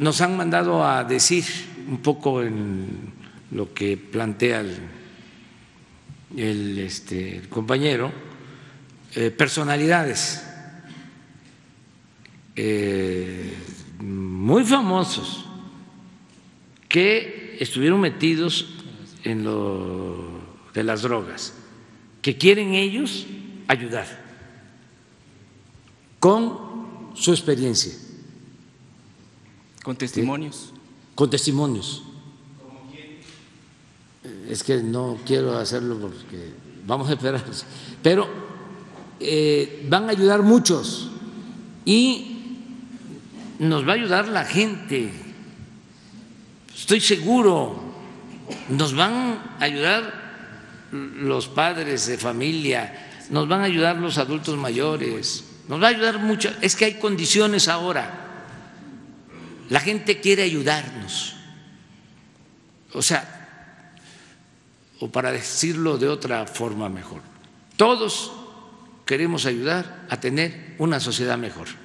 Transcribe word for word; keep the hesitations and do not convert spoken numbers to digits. nos han mandado a decir un poco en lo que plantea el, el, este, el compañero, eh, personalidades eh, muy famosos que estuvieron metidos en lo de las drogas, que quieren ellos ayudar con su experiencia. ¿Con testimonios? Con testimonios. ¿Cómo quién? Es que no quiero hacerlo porque vamos a esperar. Pero eh, van a ayudar muchos y nos va a ayudar la gente. Estoy seguro. Nos van a ayudar los padres de familia, nos van a ayudar los adultos mayores, nos va a ayudar mucho. Es que hay condiciones ahora. La gente quiere ayudarnos. O sea, o para decirlo de otra forma mejor, todos queremos ayudar a tener una sociedad mejor.